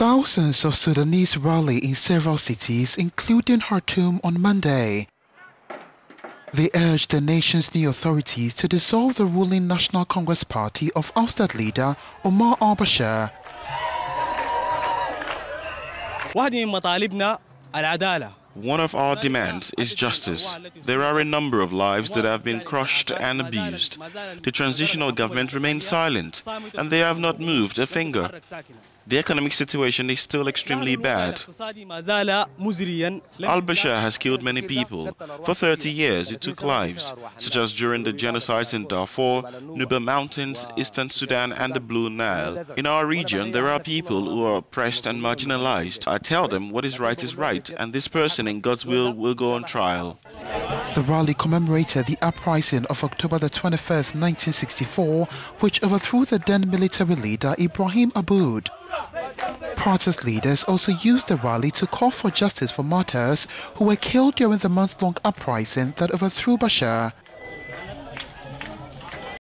Thousands of Sudanese rally in several cities, including Khartoum, on Monday. They urged the nation's new authorities to dissolve the ruling National Congress Party of ousted leader Omar al-Bashir. One of our demands is justice. There are a number of lives that have been crushed and abused. The transitional government remains silent, and they have not moved a finger. The economic situation is still extremely bad. Al-Bashir has killed many people. For 30 years, it took lives, such as during the genocides in Darfur, Nuba Mountains, Eastern Sudan, and the Blue Nile. In our region, there are people who are oppressed and marginalized. I tell them what is right, and this person in God's will go on trial. The rally commemorated the uprising of October the 21st, 1964, which overthrew the then military leader Ibrahim Aboud. Protest leaders also used the rally to call for justice for martyrs who were killed during the month-long uprising that overthrew Bashir.